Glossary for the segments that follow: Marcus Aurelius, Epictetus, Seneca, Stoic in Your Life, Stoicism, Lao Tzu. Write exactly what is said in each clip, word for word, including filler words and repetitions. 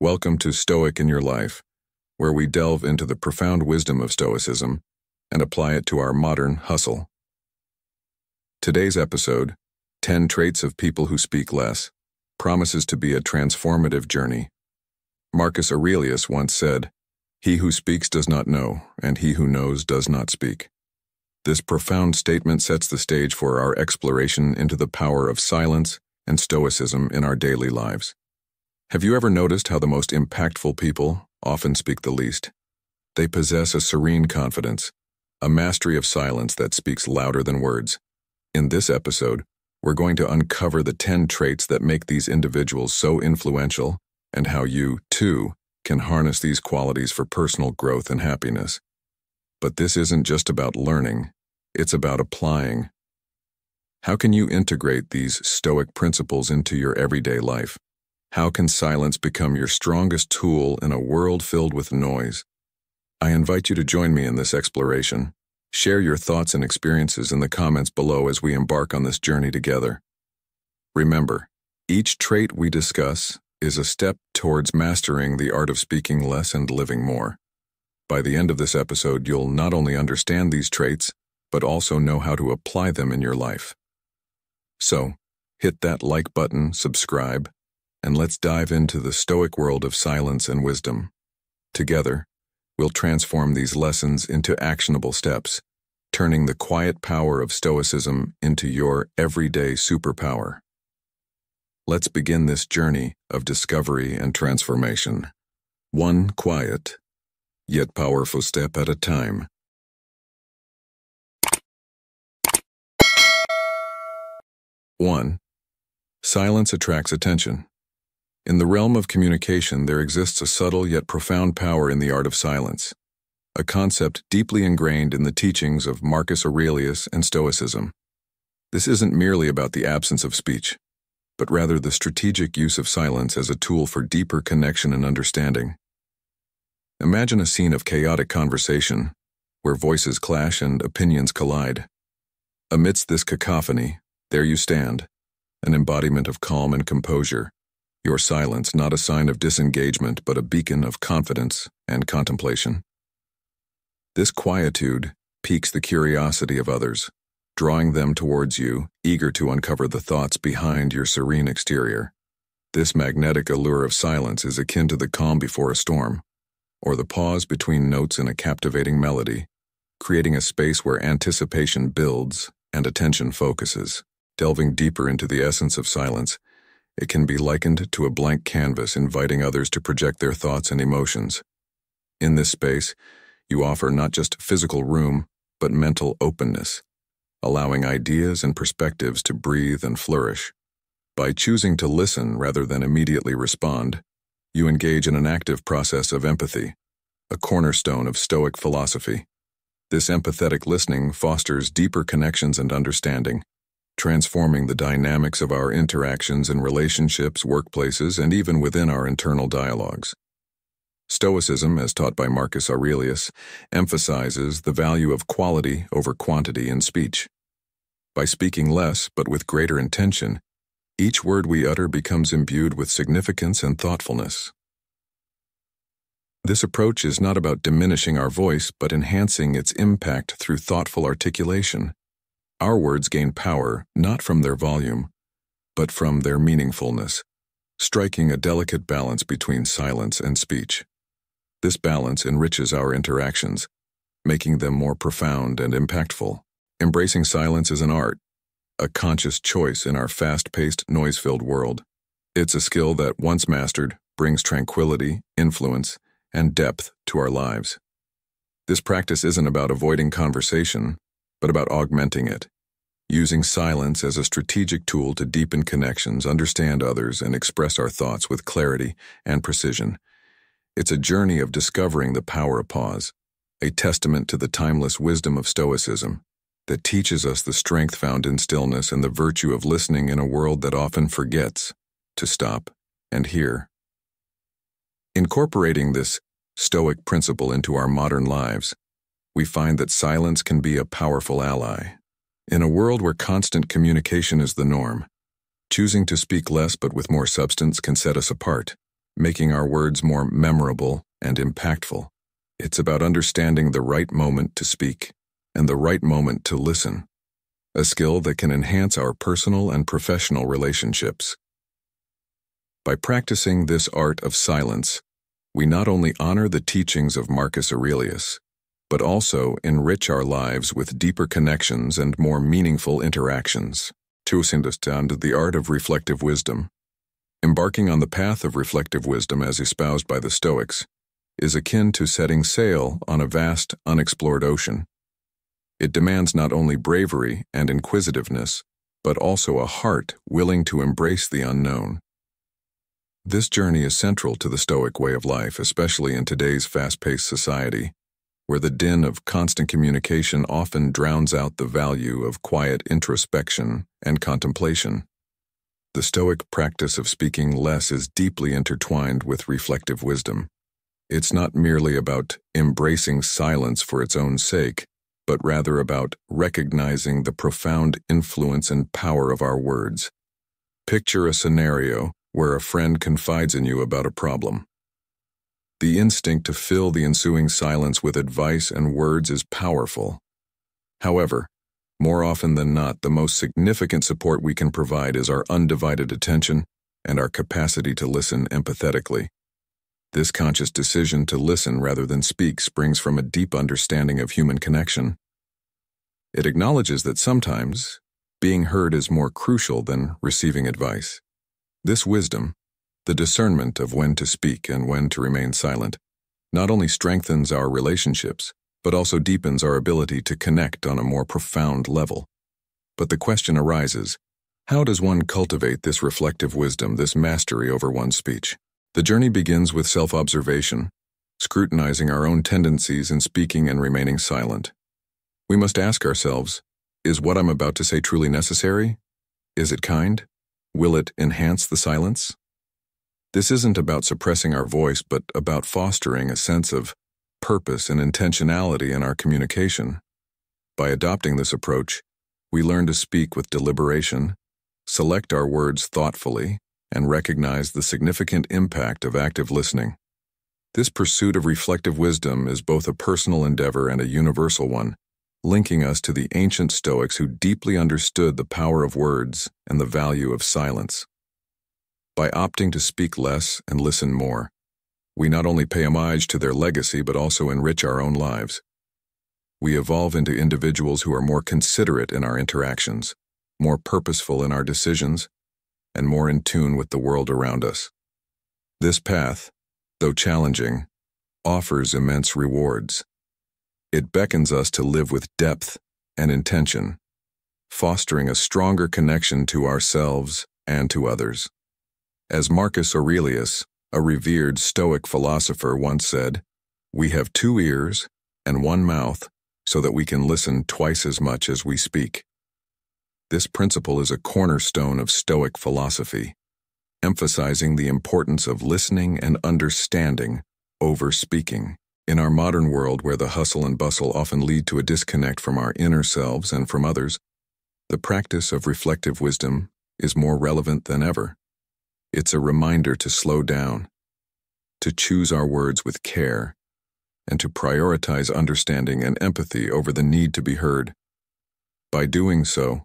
Welcome to Stoic in Your Life, where we delve into the profound wisdom of Stoicism and apply it to our modern hustle. Today's episode, ten Traits of People Who Speak Less, promises to be a transformative journey. Marcus Aurelius once said, "He who speaks does not know, and he who knows does not speak." This profound statement sets the stage for our exploration into the power of silence and Stoicism in our daily lives. Have you ever noticed how the most impactful people often speak the least? They possess a serene confidence, a mastery of silence that speaks louder than words. In this episode, we're going to uncover the ten traits that make these individuals so influential and how you, too, can harness these qualities for personal growth and happiness. But this isn't just about learning, it's about applying. How can you integrate these Stoic principles into your everyday life? How can silence become your strongest tool in a world filled with noise? I invite you to join me in this exploration. Share your thoughts and experiences in the comments below as we embark on this journey together. Remember, each trait we discuss is a step towards mastering the art of speaking less and living more. By the end of this episode, you'll not only understand these traits, but also know how to apply them in your life. So, hit that like button, subscribe, and let's dive into the Stoic world of silence and wisdom. Together, we'll transform these lessons into actionable steps, turning the quiet power of Stoicism into your everyday superpower. Let's begin this journey of discovery and transformation, one quiet yet powerful step at a time. one. Silence attracts attention. In the realm of communication, there exists a subtle yet profound power in the art of silence, a concept deeply ingrained in the teachings of Marcus Aurelius and Stoicism. This isn't merely about the absence of speech, but rather the strategic use of silence as a tool for deeper connection and understanding. Imagine a scene of chaotic conversation, where voices clash and opinions collide. Amidst this cacophony, there you stand, an embodiment of calm and composure. Your silence, not a sign of disengagement, but a beacon of confidence and contemplation. This quietude piques the curiosity of others, drawing them towards you, eager to uncover the thoughts behind your serene exterior. This magnetic allure of silence is akin to the calm before a storm, or the pause between notes in a captivating melody, creating a space where anticipation builds and attention focuses. Delving deeper into the essence of silence, it can be likened to a blank canvas inviting others to project their thoughts and emotions. In this space, you offer not just physical room, but mental openness, allowing ideas and perspectives to breathe and flourish. By choosing to listen rather than immediately respond, you engage in an active process of empathy, a cornerstone of Stoic philosophy. This empathetic listening fosters deeper connections and understanding, transforming the dynamics of our interactions in relationships, workplaces, and even within our internal dialogues. Stoicism, as taught by Marcus Aurelius, emphasizes the value of quality over quantity in speech. By speaking less but with greater intention, each word we utter becomes imbued with significance and thoughtfulness. This approach is not about diminishing our voice, but enhancing its impact through thoughtful articulation. Our words gain power not from their volume, but from their meaningfulness, striking a delicate balance between silence and speech. This balance enriches our interactions, making them more profound and impactful. Embracing silence is an art, a conscious choice in our fast-paced, noise-filled world. It's a skill that, once mastered, brings tranquility, influence, and depth to our lives. This practice isn't about avoiding conversation, but about augmenting it, using silence as a strategic tool to deepen connections, understand others, and express our thoughts with clarity and precision. It's a journey of discovering the power of pause, a testament to the timeless wisdom of Stoicism that teaches us the strength found in stillness and the virtue of listening in a world that often forgets to stop and hear. Incorporating this Stoic principle into our modern lives, we find that silence can be a powerful ally. In a world where constant communication is the norm, choosing to speak less but with more substance can set us apart, making our words more memorable and impactful. It's about understanding the right moment to speak and the right moment to listen, a skill that can enhance our personal and professional relationships. By practicing this art of silence, we not only honor the teachings of Marcus Aurelius, but also enrich our lives with deeper connections and more meaningful interactions. To understand the art of reflective wisdom, embarking on the path of reflective wisdom as espoused by the Stoics, is akin to setting sail on a vast, unexplored ocean. It demands not only bravery and inquisitiveness, but also a heart willing to embrace the unknown. This journey is central to the Stoic way of life, especially in today's fast-paced society, where the din of constant communication often drowns out the value of quiet introspection and contemplation. The Stoic practice of speaking less is deeply intertwined with reflective wisdom. It's not merely about embracing silence for its own sake, but rather about recognizing the profound influence and power of our words. Picture a scenario where a friend confides in you about a problem. The instinct to fill the ensuing silence with advice and words is powerful. However, more often than not, the most significant support we can provide is our undivided attention and our capacity to listen empathetically. This conscious decision to listen rather than speak springs from a deep understanding of human connection. It acknowledges that sometimes being heard is more crucial than receiving advice. This wisdom, the discernment of when to speak and when to remain silent, not only strengthens our relationships, but also deepens our ability to connect on a more profound level. But the question arises, how does one cultivate this reflective wisdom, this mastery over one's speech? The journey begins with self-observation, scrutinizing our own tendencies in speaking and remaining silent. We must ask ourselves, is what I'm about to say truly necessary? Is it kind? Will it enhance the silence? This isn't about suppressing our voice, but about fostering a sense of purpose and intentionality in our communication. By adopting this approach, we learn to speak with deliberation, select our words thoughtfully, and recognize the significant impact of active listening. This pursuit of reflective wisdom is both a personal endeavor and a universal one, linking us to the ancient Stoics who deeply understood the power of words and the value of silence. By opting to speak less and listen more, we not only pay homage to their legacy but also enrich our own lives. We evolve into individuals who are more considerate in our interactions, more purposeful in our decisions, and more in tune with the world around us. This path, though challenging, offers immense rewards. It beckons us to live with depth and intention, fostering a stronger connection to ourselves and to others. As Marcus Aurelius, a revered Stoic philosopher, once said, "We have two ears and one mouth so that we can listen twice as much as we speak." This principle is a cornerstone of Stoic philosophy, emphasizing the importance of listening and understanding over speaking. In our modern world, where the hustle and bustle often lead to a disconnect from our inner selves and from others, the practice of reflective wisdom is more relevant than ever. It's a reminder to slow down, to choose our words with care, and to prioritize understanding and empathy over the need to be heard. By doing so,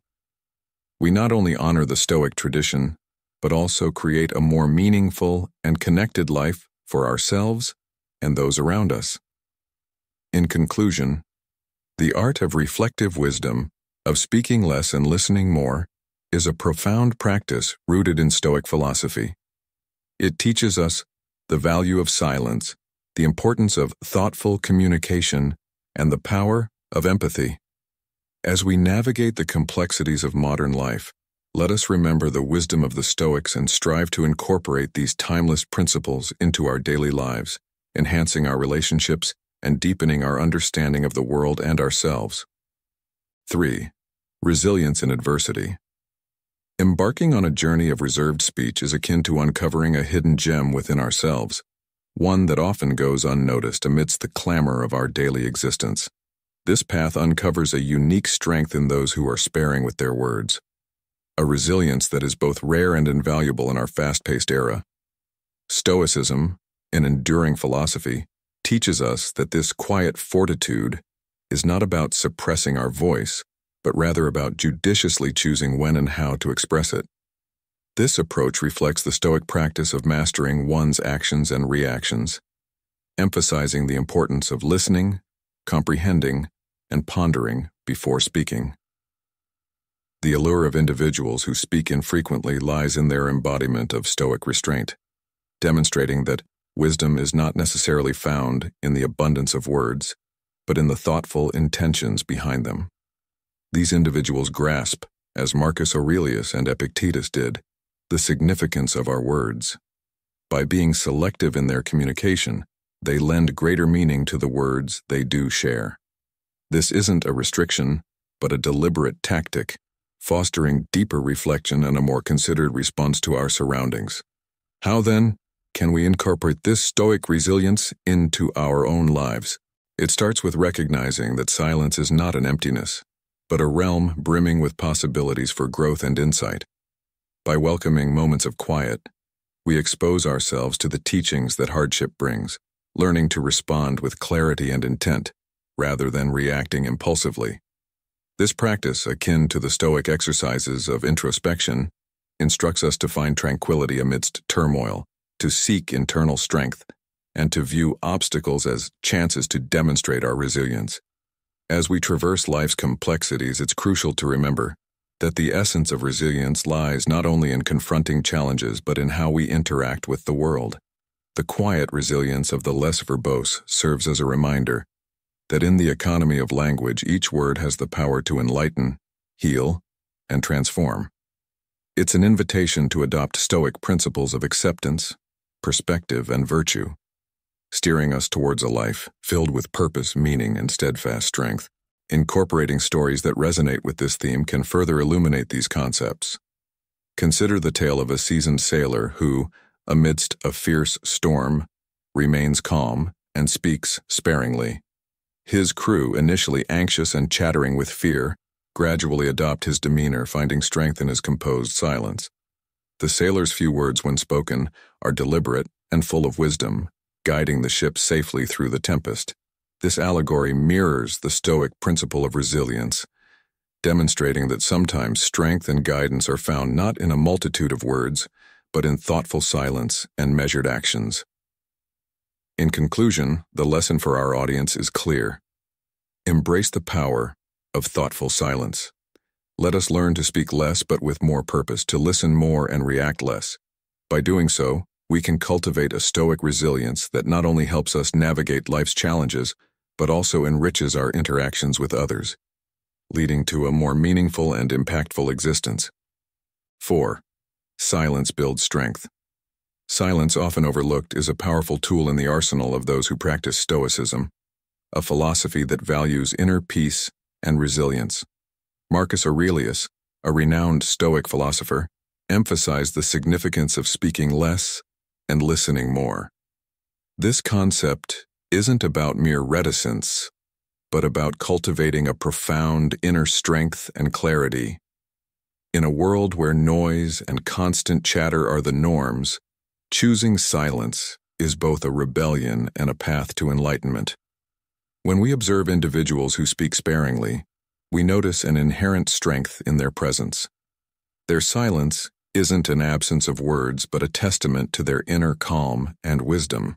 we not only honor the Stoic tradition, but also create a more meaningful and connected life for ourselves and those around us. In conclusion, the art of reflective wisdom, of speaking less and listening more, is a profound practice rooted in Stoic philosophy. It teaches us the value of silence, the importance of thoughtful communication, and the power of empathy. As we navigate the complexities of modern life, let us remember the wisdom of the Stoics and strive to incorporate these timeless principles into our daily lives, enhancing our relationships and deepening our understanding of the world and ourselves. three. Resilience in adversity. Embarking on a journey of reserved speech is akin to uncovering a hidden gem within ourselves, one that often goes unnoticed amidst the clamor of our daily existence. This path uncovers a unique strength in those who are sparing with their words, a resilience that is both rare and invaluable in our fast-paced era. Stoicism, an enduring philosophy, teaches us that this quiet fortitude is not about suppressing our voice, but rather about judiciously choosing when and how to express it. This approach reflects the Stoic practice of mastering one's actions and reactions, emphasizing the importance of listening, comprehending, and pondering before speaking. The allure of individuals who speak infrequently lies in their embodiment of Stoic restraint, demonstrating that wisdom is not necessarily found in the abundance of words, but in the thoughtful intentions behind them. These individuals grasp, as Marcus Aurelius and Epictetus did, the significance of our words. By being selective in their communication, they lend greater meaning to the words they do share. This isn't a restriction, but a deliberate tactic, fostering deeper reflection and a more considered response to our surroundings. How, then, can we incorporate this Stoic resilience into our own lives? It starts with recognizing that silence is not an emptiness, but a realm brimming with possibilities for growth and insight. By welcoming moments of quiet, we expose ourselves to the teachings that hardship brings, learning to respond with clarity and intent, rather than reacting impulsively. This practice, akin to the Stoic exercises of introspection, instructs us to find tranquility amidst turmoil, to seek internal strength, and to view obstacles as chances to demonstrate our resilience. As we traverse life's complexities, it's crucial to remember that the essence of resilience lies not only in confronting challenges, but in how we interact with the world. The quiet resilience of the less verbose serves as a reminder that in the economy of language, each word has the power to enlighten, heal, and transform. It's an invitation to adopt Stoic principles of acceptance, perspective, and virtue, steering us towards a life filled with purpose, meaning, and steadfast strength. Incorporating stories that resonate with this theme can further illuminate these concepts. Consider the tale of a seasoned sailor who, amidst a fierce storm, remains calm and speaks sparingly. His crew, initially anxious and chattering with fear, gradually adopt his demeanor, finding strength in his composed silence. The sailor's few words, when spoken, are deliberate and full of wisdom, guiding the ship safely through the tempest. This allegory mirrors the Stoic principle of resilience, demonstrating that sometimes strength and guidance are found not in a multitude of words, but in thoughtful silence and measured actions. In conclusion, the lesson for our audience is clear. Embrace the power of thoughtful silence. Let us learn to speak less but with more purpose, to listen more and react less. By doing so, we can cultivate a Stoic resilience that not only helps us navigate life's challenges, but also enriches our interactions with others, leading to a more meaningful and impactful existence. Four. Silence builds strength. Silence, often overlooked, is a powerful tool in the arsenal of those who practice Stoicism, a philosophy that values inner peace and resilience. Marcus Aurelius, a renowned Stoic philosopher, emphasized the significance of speaking less and listening more. This concept isn't about mere reticence, but about cultivating a profound inner strength and clarity. In a world where noise and constant chatter are the norms, choosing silence is both a rebellion and a path to enlightenment. When we observe individuals who speak sparingly, we notice an inherent strength in their presence. Their silence isn't an absence of words, but a testament to their inner calm and wisdom.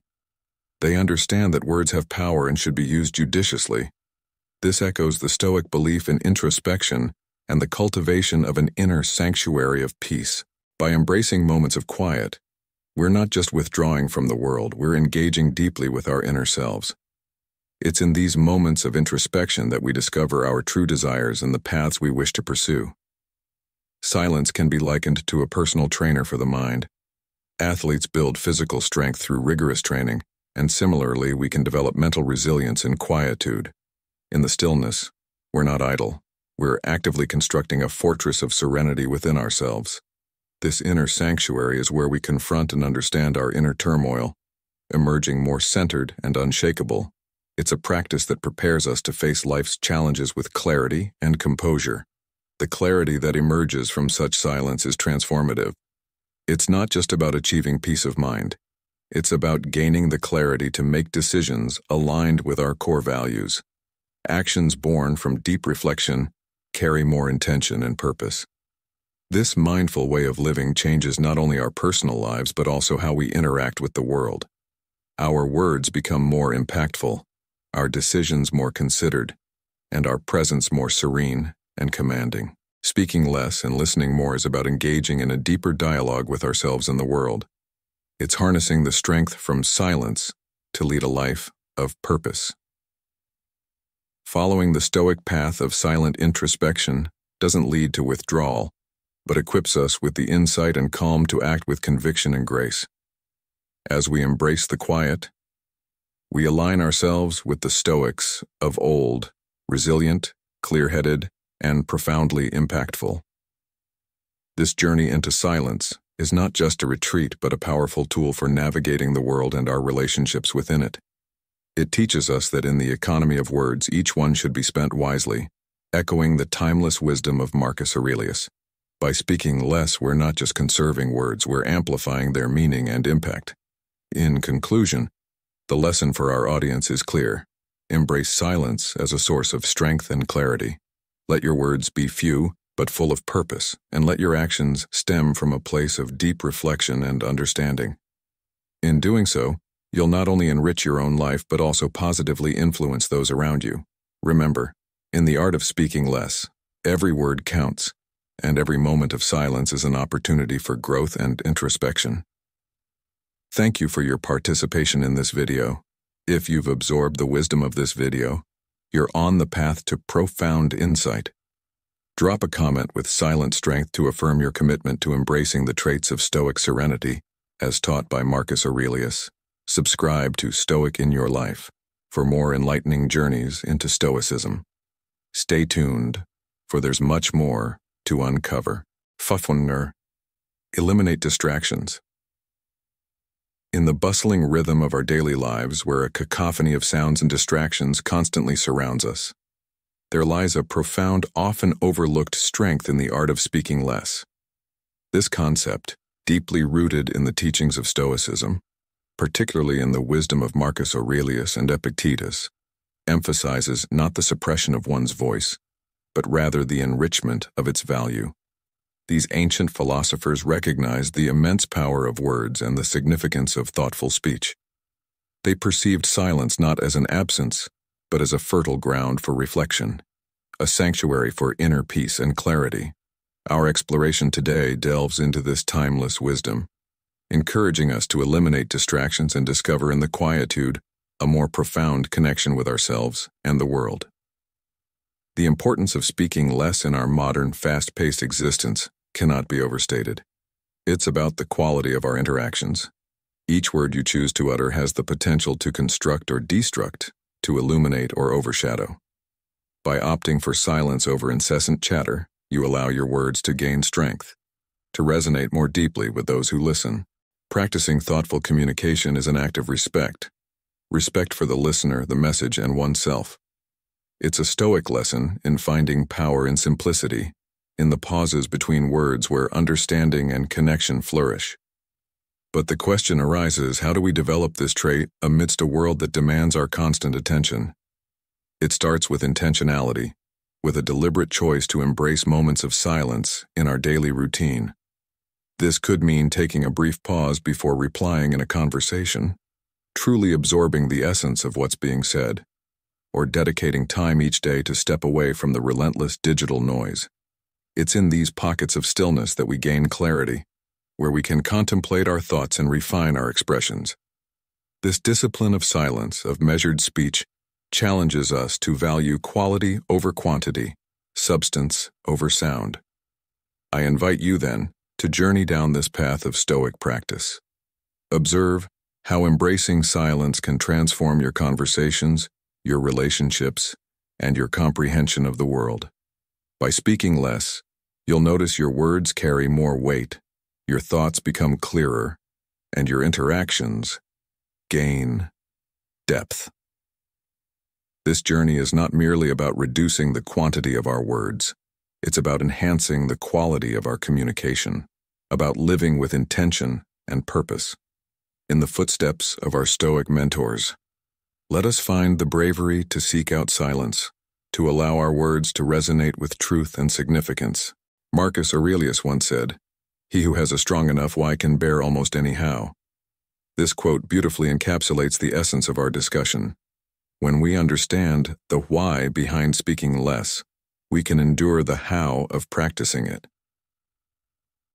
They understand that words have power and should be used judiciously. This echoes the Stoic belief in introspection and the cultivation of an inner sanctuary of peace. By embracing moments of quiet, we're not just withdrawing from the world, we're engaging deeply with our inner selves. It's in these moments of introspection that we discover our true desires and the paths we wish to pursue. Silence can be likened to a personal trainer for the mind. Athletes build physical strength through rigorous training, and similarly, we can develop mental resilience in quietude. In the stillness, we're not idle. We're actively constructing a fortress of serenity within ourselves. This inner sanctuary is where we confront and understand our inner turmoil, emerging more centered and unshakable. It's a practice that prepares us to face life's challenges with clarity and composure. The clarity that emerges from such silence is transformative. It's not just about achieving peace of mind. It's about gaining the clarity to make decisions aligned with our core values. Actions born from deep reflection carry more intention and purpose. This mindful way of living changes not only our personal lives but also how we interact with the world. Our words become more impactful, our decisions more considered, and our presence more serene and commanding. Speaking less and listening more is about engaging in a deeper dialogue with ourselves and the world. It's harnessing the strength from silence to lead a life of purpose. Following the Stoic path of silent introspection doesn't lead to withdrawal, but equips us with the insight and calm to act with conviction and grace. As we embrace the quiet, we align ourselves with the Stoics of old, resilient, clear-headed, and profoundly impactful. This journey into silence is not just a retreat but a powerful tool for navigating the world and our relationships within it. It teaches us that in the economy of words, each one should be spent wisely, echoing the timeless wisdom of Marcus Aurelius. By speaking less, we're not just conserving words, we're amplifying their meaning and impact. In conclusion, the lesson for our audience is clear. Embrace silence as a source of strength and clarity. Let your words be few, but full of purpose, and let your actions stem from a place of deep reflection and understanding. In doing so, you'll not only enrich your own life, but also positively influence those around you. Remember, in the art of speaking less, every word counts, and every moment of silence is an opportunity for growth and introspection. Thank you for your participation in this video. If you've absorbed the wisdom of this video, you're on the path to profound insight. Drop a comment with silent strength to affirm your commitment to embracing the traits of Stoic serenity, as taught by Marcus Aurelius. Subscribe to Stoic in Your Life for more enlightening journeys into Stoicism. Stay tuned, for there's much more to uncover. Fuffunger. Eliminate distractions. In the bustling rhythm of our daily lives, where a cacophony of sounds and distractions constantly surrounds us, there lies a profound, often overlooked strength in the art of speaking less. This concept, deeply rooted in the teachings of Stoicism, particularly in the wisdom of Marcus Aurelius and Epictetus, emphasizes not the suppression of one's voice, but rather the enrichment of its value. These ancient philosophers recognized the immense power of words and the significance of thoughtful speech. They perceived silence not as an absence, but as a fertile ground for reflection, a sanctuary for inner peace and clarity. Our exploration today delves into this timeless wisdom, encouraging us to eliminate distractions and discover in the quietude a more profound connection with ourselves and the world. The importance of speaking less in our modern, fast-paced existence cannot be overstated. It's about the quality of our interactions. Each word you choose to utter has the potential to construct or destruct, to illuminate or overshadow. By opting for silence over incessant chatter, you allow your words to gain strength, to resonate more deeply with those who listen. Practicing thoughtful communication is an act of respect. Respect for the listener, the message, and oneself. It's a Stoic lesson in finding power in simplicity, in the pauses between words where understanding and connection flourish. But the question arises, how do we develop this trait amidst a world that demands our constant attention? It starts with intentionality, with a deliberate choice to embrace moments of silence in our daily routine. This could mean taking a brief pause before replying in a conversation, truly absorbing the essence of what's being said, or dedicating time each day to step away from the relentless digital noise. It's in these pockets of stillness that we gain clarity, where we can contemplate our thoughts and refine our expressions. This discipline of silence, of measured speech, challenges us to value quality over quantity, substance over sound. I invite you, then, to journey down this path of Stoic practice. Observe how embracing silence can transform your conversations, your relationships, and your comprehension of the world. By speaking less, you'll notice your words carry more weight, your thoughts become clearer, and your interactions gain depth. This journey is not merely about reducing the quantity of our words. It's about enhancing the quality of our communication, about living with intention and purpose. in the footsteps of our Stoic mentors. Let us find the bravery to seek out silence, to allow our words to resonate with truth and significance. Marcus Aurelius once said, "He who has a strong enough why can bear almost any how." This quote beautifully encapsulates the essence of our discussion. When we understand the why behind speaking less, we can endure the how of practicing it.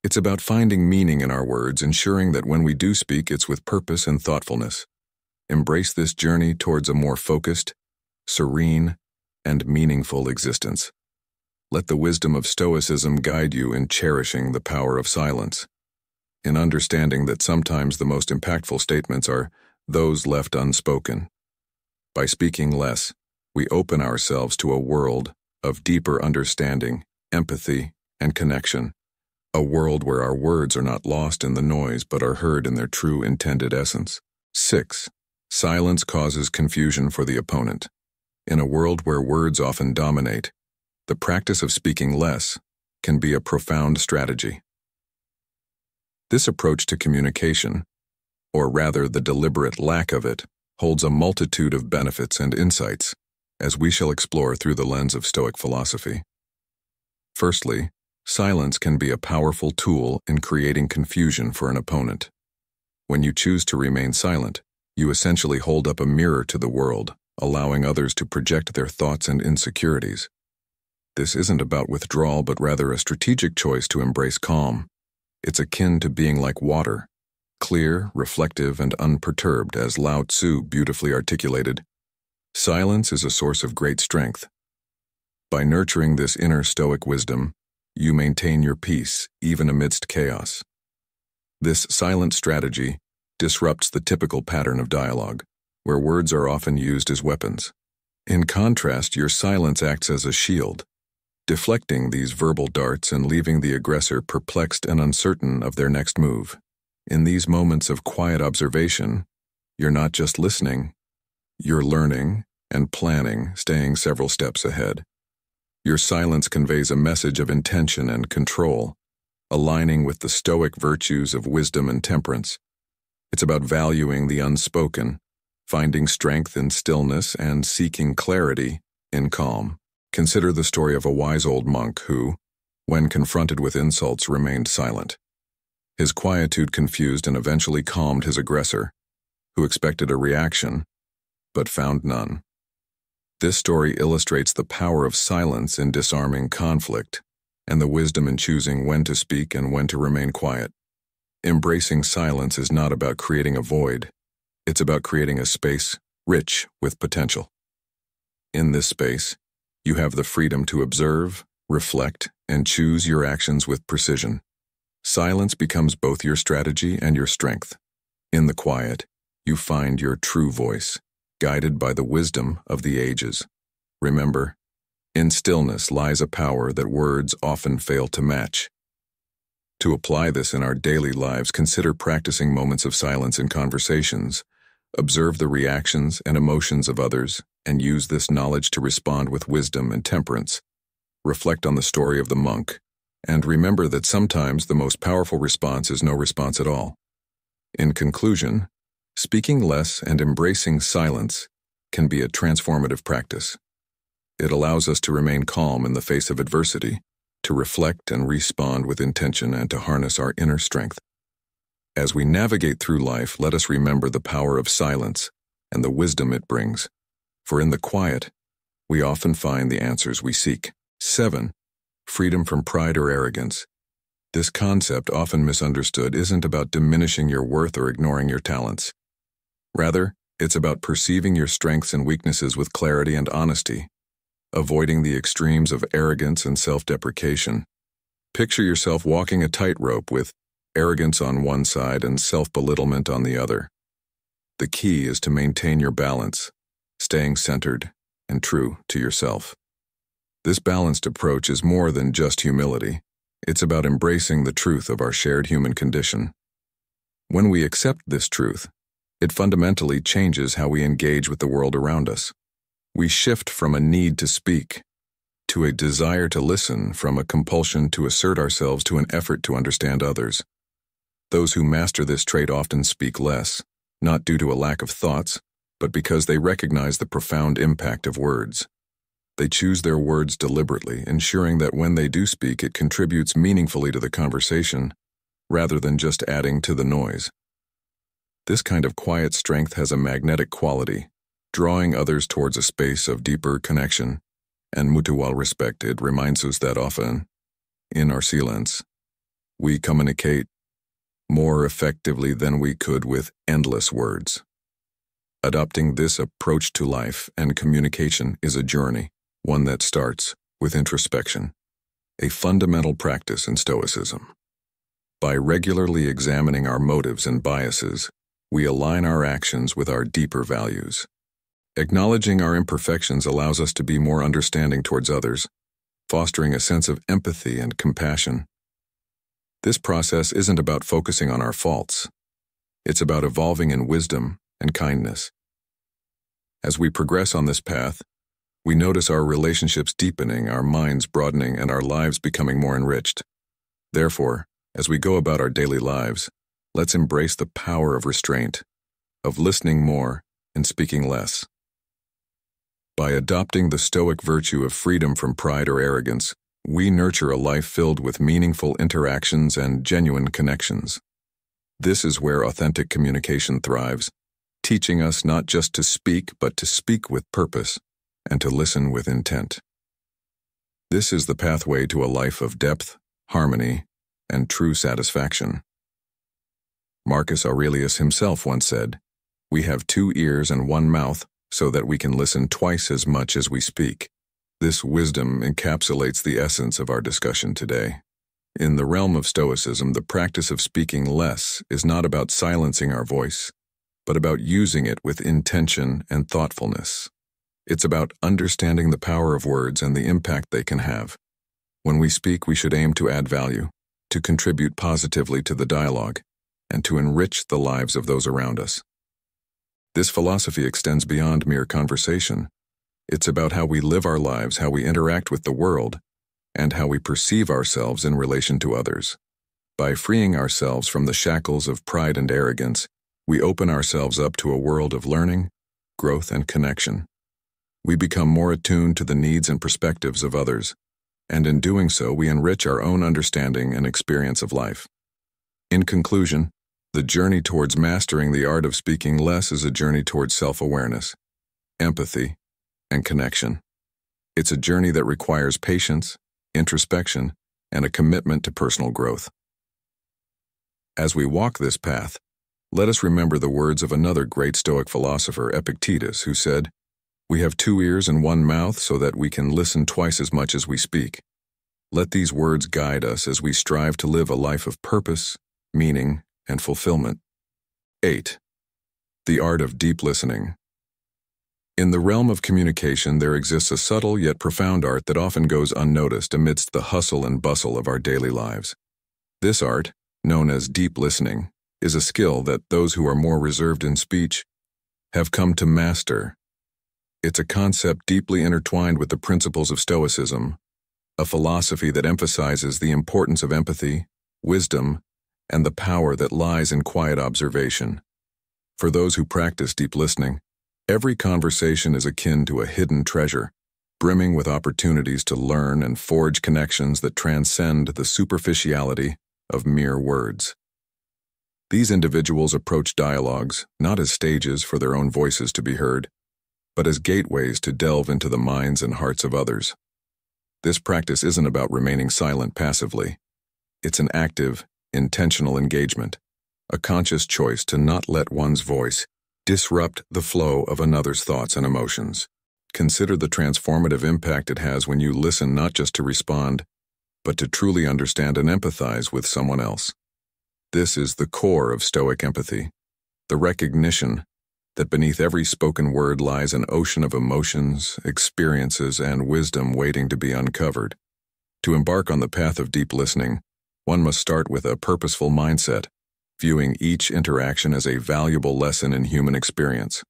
It's about finding meaning in our words, ensuring that when we do speak, it's with purpose and thoughtfulness. Embrace this journey towards a more focused, serene, and meaningful existence. Let the wisdom of Stoicism guide you in cherishing the power of silence, in understanding that sometimes the most impactful statements are those left unspoken. By speaking less, we open ourselves to a world of deeper understanding, empathy, and connection. A world where our words are not lost in the noise but are heard in their true intended essence. six. Silence causes confusion for the opponent. In a world where words often dominate, the practice of speaking less can be a profound strategy. This approach to communication, or rather the deliberate lack of it, holds a multitude of benefits and insights, as we shall explore through the lens of Stoic philosophy. Firstly, silence can be a powerful tool in creating confusion for an opponent. When you choose to remain silent, you essentially hold up a mirror to the world, allowing others to project their thoughts and insecurities. This isn't about withdrawal, but rather a strategic choice to embrace calm. It's akin to being like water, clear, reflective, and unperturbed, as Lao Tzu beautifully articulated. Silence is a source of great strength. By nurturing this inner Stoic wisdom, you maintain your peace, even amidst chaos. This silent strategy disrupts the typical pattern of dialogue, where words are often used as weapons. In contrast, your silence acts as a shield, deflecting these verbal darts and leaving the aggressor perplexed and uncertain of their next move. In these moments of quiet observation, you're not just listening, you're learning and planning, staying several steps ahead. Your silence conveys a message of intention and control, aligning with the Stoic virtues of wisdom and temperance. It's about valuing the unspoken, finding strength in stillness, and seeking clarity in calm. Consider the story of a wise old monk who, when confronted with insults, remained silent. His quietude confused and eventually calmed his aggressor, who expected a reaction, but found none. This story illustrates the power of silence in disarming conflict and the wisdom in choosing when to speak and when to remain quiet. Embracing silence is not about creating a void. It's about creating a space rich with potential. In this space, you have the freedom to observe, reflect, and choose your actions with precision. Silence becomes both your strategy and your strength. In the quiet, you find your true voice, guided by the wisdom of the ages. Remember, in stillness lies a power that words often fail to match. To apply this in our daily lives, consider practicing moments of silence in conversations. Observe the reactions and emotions of others, and use this knowledge to respond with wisdom and temperance. Reflect on the story of the monk, and remember that sometimes the most powerful response is no response at all. In conclusion, speaking less and embracing silence can be a transformative practice. It allows us to remain calm in the face of adversity, to reflect and respond with intention, and to harness our inner strength. As we navigate through life, let us remember the power of silence and the wisdom it brings. For in the quiet, we often find the answers we seek. seven. Freedom from pride or arrogance. This concept, often misunderstood, isn't about diminishing your worth or ignoring your talents. Rather, it's about perceiving your strengths and weaknesses with clarity and honesty, avoiding the extremes of arrogance and self-deprecation. Picture yourself walking a tightrope with arrogance on one side and self-belittlement on the other. The key is to maintain your balance, staying centered and true to yourself. This balanced approach is more than just humility. It's about embracing the truth of our shared human condition. When we accept this truth, it fundamentally changes how we engage with the world around us. We shift from a need to speak to a desire to listen, from a compulsion to assert ourselves to an effort to understand others. Those who master this trait often speak less, not due to a lack of thoughts, but because they recognize the profound impact of words. They choose their words deliberately, ensuring that when they do speak, it contributes meaningfully to the conversation, rather than just adding to the noise. This kind of quiet strength has a magnetic quality, drawing others towards a space of deeper connection, and mutual respect. It reminds us that often, in our silence, we communicate more effectively than we could with endless words. Adopting this approach to life and communication is a journey, one that starts with introspection, a fundamental practice in Stoicism. By regularly examining our motives and biases, we align our actions with our deeper values. Acknowledging our imperfections allows us to be more understanding towards others, fostering a sense of empathy and compassion. This process isn't about focusing on our faults. It's about evolving in wisdom and kindness. As we progress on this path, we notice our relationships deepening, our minds broadening, and our lives becoming more enriched. Therefore, as we go about our daily lives, let's embrace the power of restraint, of listening more and speaking less. By adopting the Stoic virtue of freedom from pride or arrogance, we nurture a life filled with meaningful interactions and genuine connections. This is where authentic communication thrives, teaching us not just to speak, but to speak with purpose and to listen with intent. This is the pathway to a life of depth, harmony, and true satisfaction. Marcus Aurelius himself once said, "We have two ears and one mouth, so that we can listen twice as much as we speak." This wisdom encapsulates the essence of our discussion today. In the realm of Stoicism, the practice of speaking less is not about silencing our voice, but about using it with intention and thoughtfulness. It's about understanding the power of words and the impact they can have. When we speak, we should aim to add value, to contribute positively to the dialogue, and to enrich the lives of those around us. This philosophy extends beyond mere conversation. It's about how we live our lives, how we interact with the world, and how we perceive ourselves in relation to others. By freeing ourselves from the shackles of pride and arrogance, we open ourselves up to a world of learning, growth, and connection. We become more attuned to the needs and perspectives of others, and in doing so, we enrich our own understanding and experience of life. In conclusion, the journey towards mastering the art of speaking less is a journey towards self-awareness, empathy, and connection. It's a journey that requires patience, introspection, and a commitment to personal growth. As we walk this path, let us remember the words of another great Stoic philosopher, Epictetus, who said, "We have two ears and one mouth so that we can listen twice as much as we speak." Let these words guide us as we strive to live a life of purpose, meaning, and fulfillment. eight. The art of deep listening. In the realm of communication, there exists a subtle yet profound art that often goes unnoticed amidst the hustle and bustle of our daily lives. This art, known as deep listening, is a skill that those who are more reserved in speech have come to master. It's a concept deeply intertwined with the principles of Stoicism, a philosophy that emphasizes the importance of empathy, wisdom, and the power that lies in quiet observation. For those who practice deep listening, every conversation is akin to a hidden treasure, brimming with opportunities to learn and forge connections that transcend the superficiality of mere words. These individuals approach dialogues not as stages for their own voices to be heard, but as gateways to delve into the minds and hearts of others. This practice isn't about remaining silent passively. It's an active, intentional engagement, a conscious choice to not let one's voice disrupt the flow of another's thoughts and emotions. Consider the transformative impact it has when you listen not just to respond, but to truly understand and empathize with someone else. This is the core of Stoic empathy, the recognition that beneath every spoken word lies an ocean of emotions, experiences, and wisdom waiting to be uncovered. To embark on the path of deep listening, one must start with a purposeful mindset, viewing each interaction as a valuable lesson in human experience.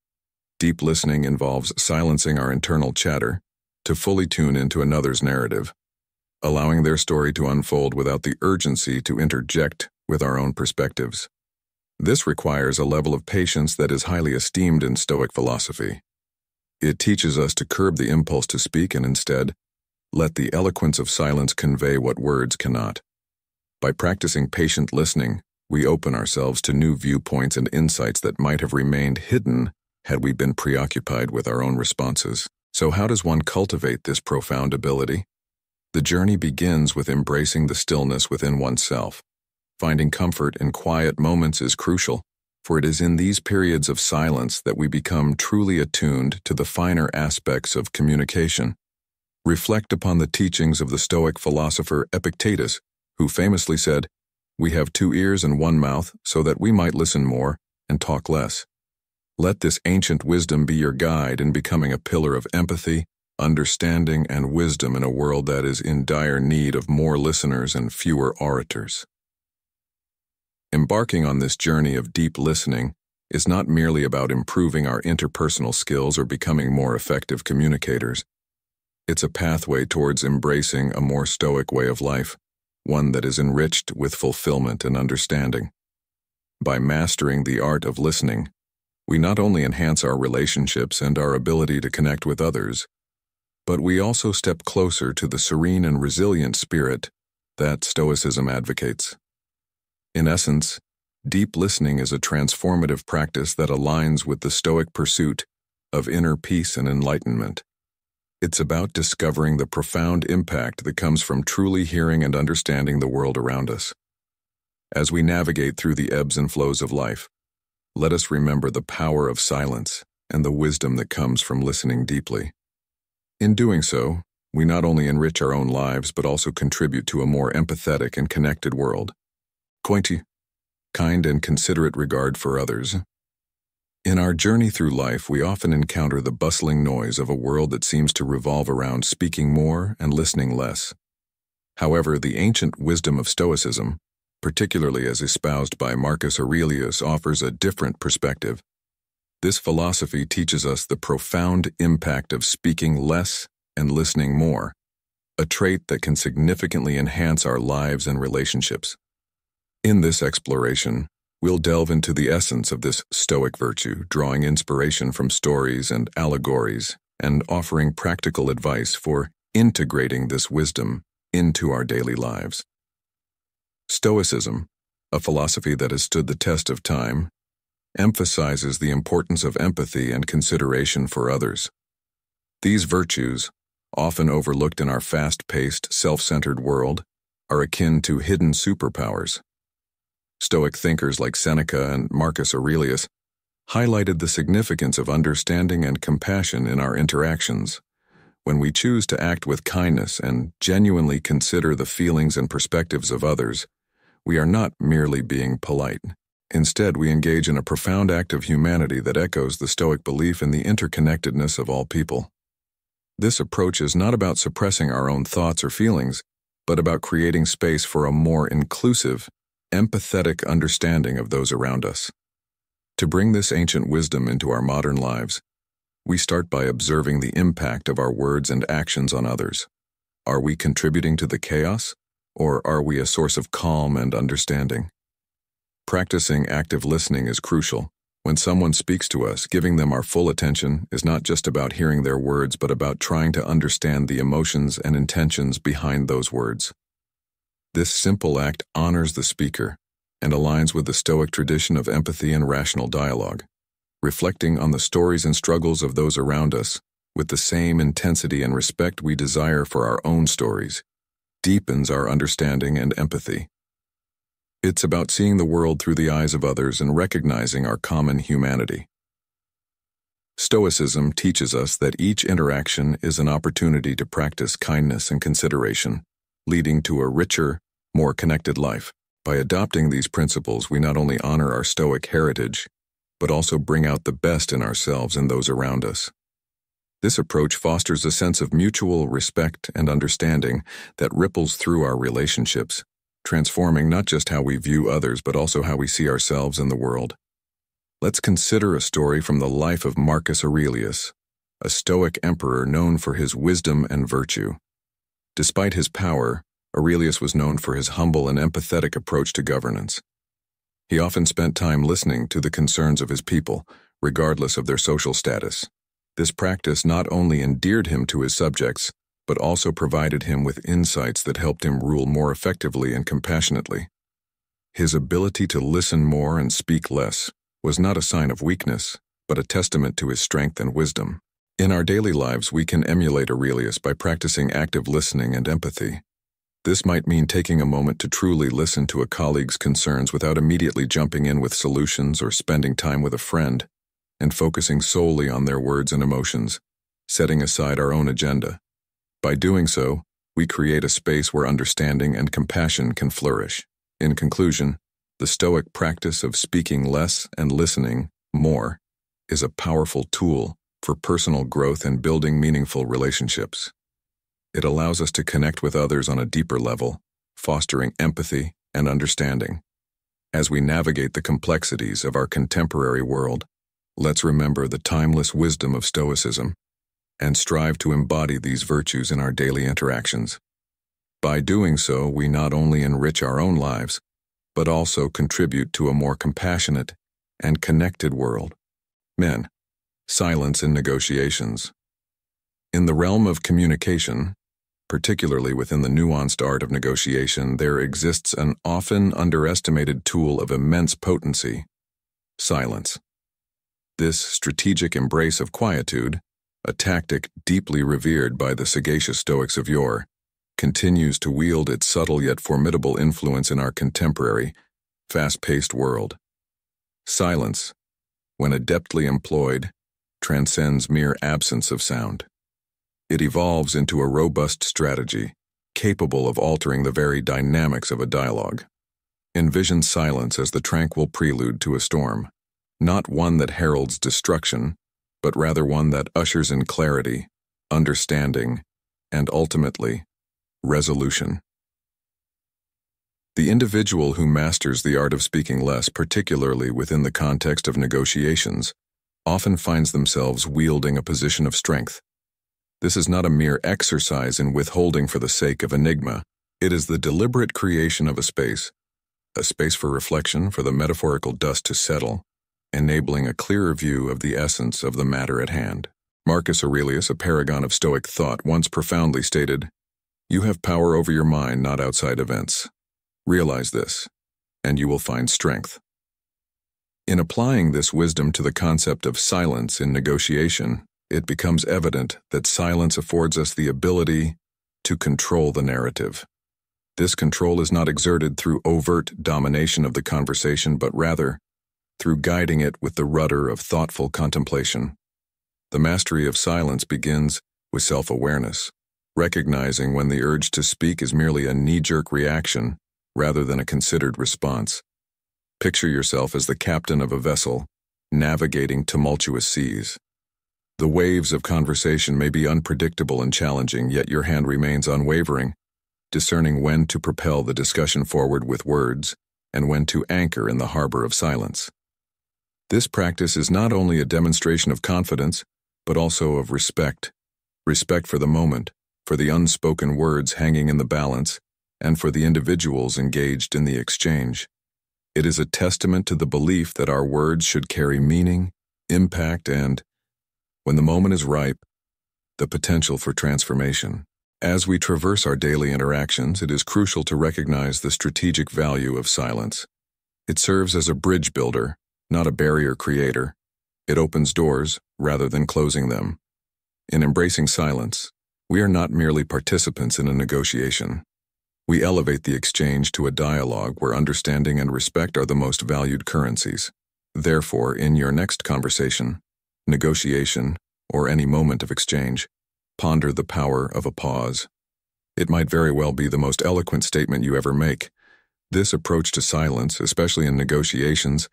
Deep listening involves silencing our internal chatter to fully tune into another's narrative. allowing their story to unfold without the urgency to interject with our own perspectives. This requires a level of patience that is highly esteemed in Stoic philosophy. It teaches us to curb the impulse to speak and instead, let the eloquence of silence convey what words cannot. By practicing patient listening, we open ourselves to new viewpoints and insights that might have remained hidden had we been preoccupied with our own responses. So how does one cultivate this profound ability? The journey begins with embracing the stillness within oneself. Finding comfort in quiet moments is crucial, for it is in these periods of silence that we become truly attuned to the finer aspects of communication. Reflect upon the teachings of the Stoic philosopher Epictetus, who famously said, "We have two ears and one mouth, so that we might listen more and talk less." Let this ancient wisdom be your guide in becoming a pillar of empathy, understanding, and wisdom in a world that is in dire need of more listeners and fewer orators. Embarking on this journey of deep listening is not merely about improving our interpersonal skills or becoming more effective communicators. It's a pathway towards embracing a more Stoic way of life, one that is enriched with fulfillment and understanding. By mastering the art of listening, we not only enhance our relationships and our ability to connect with others, but we also step closer to the serene and resilient spirit that Stoicism advocates. In essence, deep listening is a transformative practice that aligns with the Stoic pursuit of inner peace and enlightenment. It's about discovering the profound impact that comes from truly hearing and understanding the world around us. As we navigate through the ebbs and flows of life, let us remember the power of silence and the wisdom that comes from listening deeply. In doing so, we not only enrich our own lives but also contribute to a more empathetic and connected world. Kointi, kind and considerate regard for others. In our journey through life, we often encounter the bustling noise of a world that seems to revolve around speaking more and listening less. However, the ancient wisdom of Stoicism, particularly as espoused by Marcus Aurelius, offers a different perspective. This philosophy teaches us the profound impact of speaking less and listening more, a trait that can significantly enhance our lives and relationships. In this exploration, we'll delve into the essence of this Stoic virtue, drawing inspiration from stories and allegories, and offering practical advice for integrating this wisdom into our daily lives. Stoicism, a philosophy that has stood the test of time, emphasizes the importance of empathy and consideration for others. These virtues, often overlooked in our fast-paced, self-centered world, are akin to hidden superpowers. Stoic thinkers like Seneca and Marcus Aurelius highlighted the significance of understanding and compassion in our interactions. When we choose to act with kindness and genuinely consider the feelings and perspectives of others, we are not merely being polite. Instead, we engage in a profound act of humanity that echoes the Stoic belief in the interconnectedness of all people. This approach is not about suppressing our own thoughts or feelings, but about creating space for a more inclusive, empathetic understanding of those around us. To bring this ancient wisdom into our modern lives, we start by observing the impact of our words and actions on others. Are we contributing to the chaos, or are we a source of calm and understanding? Practicing active listening is crucial. When someone speaks to us, giving them our full attention is not just about hearing their words, but about trying to understand the emotions and intentions behind those words. This simple act honors the speaker and aligns with the Stoic tradition of empathy and rational dialogue. Reflecting on the stories and struggles of those around us with the same intensity and respect we desire for our own stories deepens our understanding and empathy. It's about seeing the world through the eyes of others and recognizing our common humanity. Stoicism teaches us that each interaction is an opportunity to practice kindness and consideration, leading to a richer, more connected life. By adopting these principles, we not only honor our Stoic heritage, but also bring out the best in ourselves and those around us. This approach fosters a sense of mutual respect and understanding that ripples through our relationships, transforming not just how we view others, but also how we see ourselves in the world. Let's consider a story from the life of Marcus Aurelius, a Stoic emperor known for his wisdom and virtue. Despite his power, Aurelius was known for his humble and empathetic approach to governance. He often spent time listening to the concerns of his people, regardless of their social status. This practice not only endeared him to his subjects, but also provided him with insights that helped him rule more effectively and compassionately. His ability to listen more and speak less was not a sign of weakness, but a testament to his strength and wisdom. In our daily lives, we can emulate Aurelius by practicing active listening and empathy. This might mean taking a moment to truly listen to a colleague's concerns without immediately jumping in with solutions or spending time with a friend, and focusing solely on their words and emotions, setting aside our own agenda. By doing so, we create a space where understanding and compassion can flourish. In conclusion, the Stoic practice of speaking less and listening more is a powerful tool for personal growth and building meaningful relationships. It allows us to connect with others on a deeper level, fostering empathy and understanding. As we navigate the complexities of our contemporary world, let's remember the timeless wisdom of Stoicism and strive to embody these virtues in our daily interactions. By doing so, we not only enrich our own lives, but also contribute to a more compassionate and connected world. Men, silence in negotiations. In the realm of communication, particularly within the nuanced art of negotiation, there exists an often underestimated tool of immense potency: silence. This strategic embrace of quietude, a tactic deeply revered by the sagacious Stoics of yore, continues to wield its subtle yet formidable influence in our contemporary, fast-paced world. Silence, when adeptly employed, transcends mere absence of sound. It evolves into a robust strategy, capable of altering the very dynamics of a dialogue. Envision silence as the tranquil prelude to a storm, not one that heralds destruction, but rather one that ushers in clarity, understanding, and ultimately, resolution. The individual who masters the art of speaking less, particularly within the context of negotiations, often finds themselves wielding a position of strength. This is not a mere exercise in withholding for the sake of enigma. It is the deliberate creation of a space, a space for reflection, for the metaphorical dust to settle, enabling a clearer view of the essence of the matter at hand. Marcus Aurelius, a paragon of Stoic thought, once profoundly stated, "You have power over your mind, not outside events. Realize this, and you will find strength." In applying this wisdom to the concept of silence in negotiation, it becomes evident that silence affords us the ability to control the narrative. This control is not exerted through overt domination of the conversation, but rather through guiding it with the rudder of thoughtful contemplation. The mastery of silence begins with self-awareness, recognizing when the urge to speak is merely a knee-jerk reaction rather than a considered response. Picture yourself as the captain of a vessel navigating tumultuous seas. The waves of conversation may be unpredictable and challenging, yet your hand remains unwavering, discerning when to propel the discussion forward with words and when to anchor in the harbor of silence. This practice is not only a demonstration of confidence, but also of respect. Respect for the moment, for the unspoken words hanging in the balance, and for the individuals engaged in the exchange. It is a testament to the belief that our words should carry meaning, impact, and, when the moment is ripe, the potential for transformation. As we traverse our daily interactions, it is crucial to recognize the strategic value of silence. It serves as a bridge builder, not a barrier creator. It opens doors rather than closing them. In embracing silence, we are not merely participants in a negotiation. We elevate the exchange to a dialogue where understanding and respect are the most valued currencies. Therefore, in your next conversation, negotiation, or any moment of exchange, ponder the power of a pause. It might very well be the most eloquent statement you ever make. This approach to silence, especially in negotiations,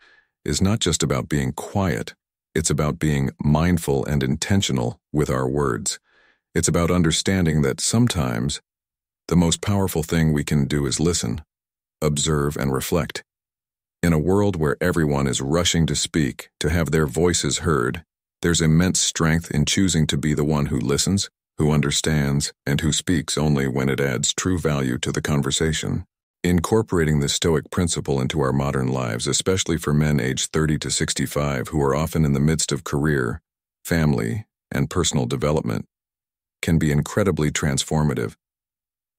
is not just about being quiet, it's about being mindful and intentional with our words. It's about understanding that sometimes the most powerful thing we can do is listen, observe, and reflect. In a world where everyone is rushing to speak, to have their voices heard, there's immense strength in choosing to be the one who listens, who understands, and who speaks only when it adds true value to the conversation. Incorporating the Stoic principle into our modern lives, especially for men aged thirty to sixty-five who are often in the midst of career, family, and personal development, can be incredibly transformative.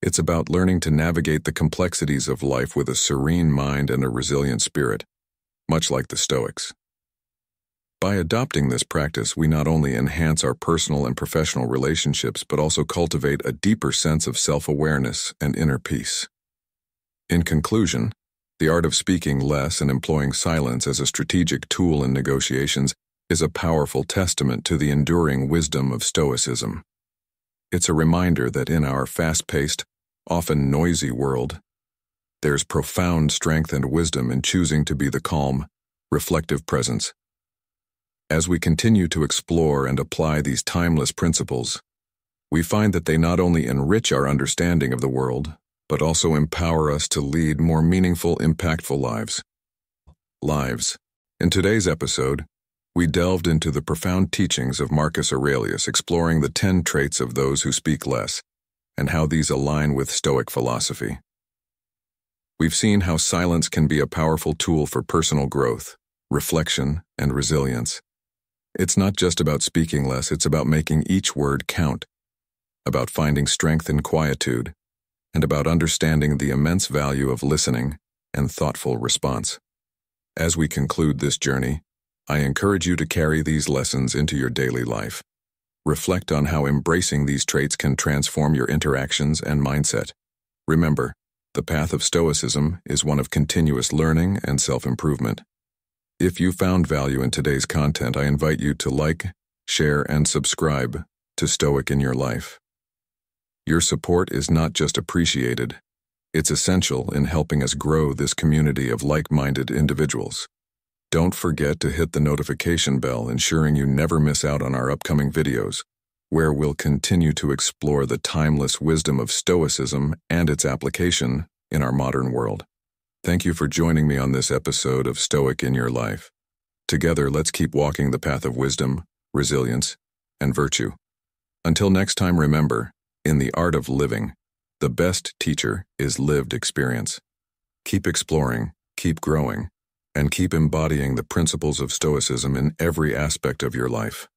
It's about learning to navigate the complexities of life with a serene mind and a resilient spirit, much like the Stoics. By adopting this practice, we not only enhance our personal and professional relationships, but also cultivate a deeper sense of self-awareness and inner peace. In conclusion, the art of speaking less and employing silence as a strategic tool in negotiations is a powerful testament to the enduring wisdom of Stoicism. It's a reminder that in our fast-paced, often noisy world, there's profound strength and wisdom in choosing to be the calm, reflective presence. As we continue to explore and apply these timeless principles, we find that they not only enrich our understanding of the world, but also empower us to lead more meaningful, impactful lives. Lives. In today's episode, we delved into the profound teachings of Marcus Aurelius, exploring the ten traits of those who speak less, and how these align with Stoic philosophy. We've seen how silence can be a powerful tool for personal growth, reflection, and resilience. It's not just about speaking less, it's about making each word count, about finding strength in quietude, and about understanding the immense value of listening and thoughtful response. As we conclude this journey, I encourage you to carry these lessons into your daily life. Reflect on how embracing these traits can transform your interactions and mindset. Remember, the path of Stoicism is one of continuous learning and self-improvement. If you found value in today's content, I invite you to like, share, and subscribe to Stoic in Your Life. Your support is not just appreciated, it's essential in helping us grow this community of like-minded individuals. Don't forget to hit the notification bell, ensuring you never miss out on our upcoming videos, where we'll continue to explore the timeless wisdom of Stoicism and its application in our modern world. Thank you for joining me on this episode of Stoic in Your Life. Together, let's keep walking the path of wisdom, resilience, and virtue. Until next time, remember, in the art of living, the best teacher is lived experience. Keep exploring, keep growing, and keep embodying the principles of Stoicism in every aspect of your life.